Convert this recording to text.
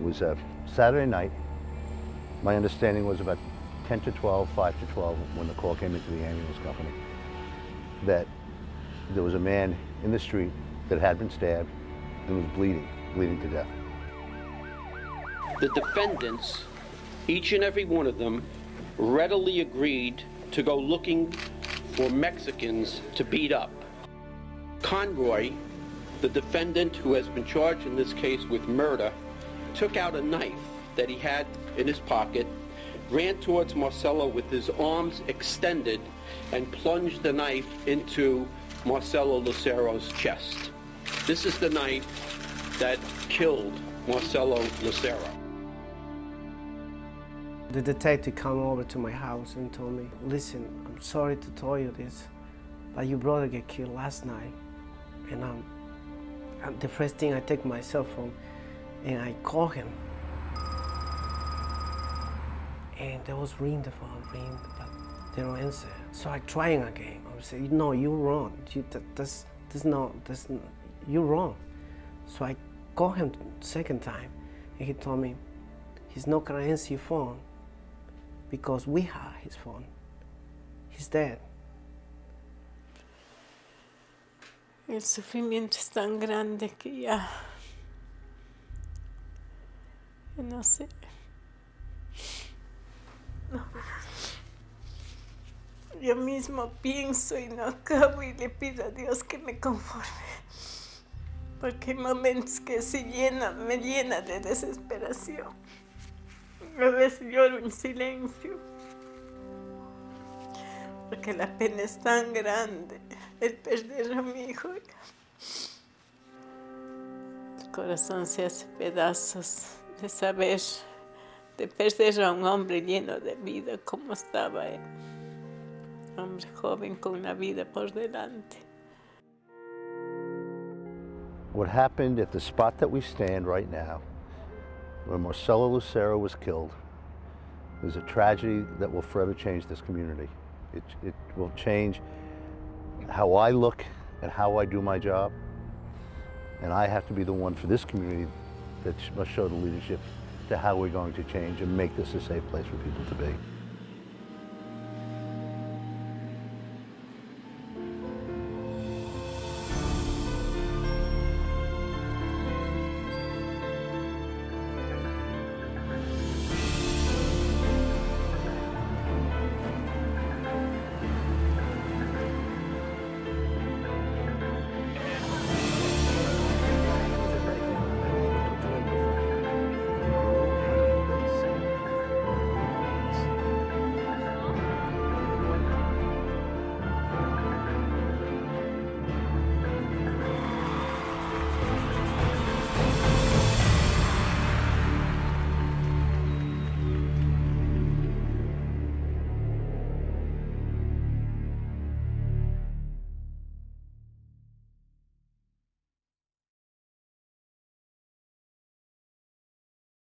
It was a Saturday night. My understanding was about 10 to 12, 5 to 12, when the call came into the ambulance company, that there was a man in the street that had been stabbed and was bleeding to death. The defendants, each and every one of them, readily agreed to go looking for Mexicans to beat up. Conroy, the defendant who has been charged in this case with murder, took out a knife that he had in his pocket, ran towards Marcelo with his arms extended, and plunged the knife into Marcelo Lucero's chest. This is the knife that killed Marcelo Lucero. The detective came over to my house and told me, "Listen, I'm sorry to tell you this, but your brother got killed last night." And the first thing, I take my cell phone and I call him. And there was ring the phone, ring, but they don't answer. So I trying again. I say, "No, you're wrong. You're wrong." So I call him second time, and he told me he's not gonna answer your phone because we have his phone. He's dead. El sufrimiento es tan grande que ya no sé. No. Yo mismo pienso y no acabo y le pido a Dios que me conforme, porque hay momentos que se llena, me llena de desesperación. A veces lloro en silencio, porque la pena es tan grande, el perder a mi hijo. El corazón se hace pedazos de saber, de perder a un hombre lleno de vida como estaba él. Hombre joven con una vida por delante. What happened at the spot that we stand right now, where Marcelo Lucero was killed, is a tragedy that will forever change this community. It will change how I look and how I do my job. And I have to be the one for this community that must show the leadership to how we're going to change and make this a safe place for people to be.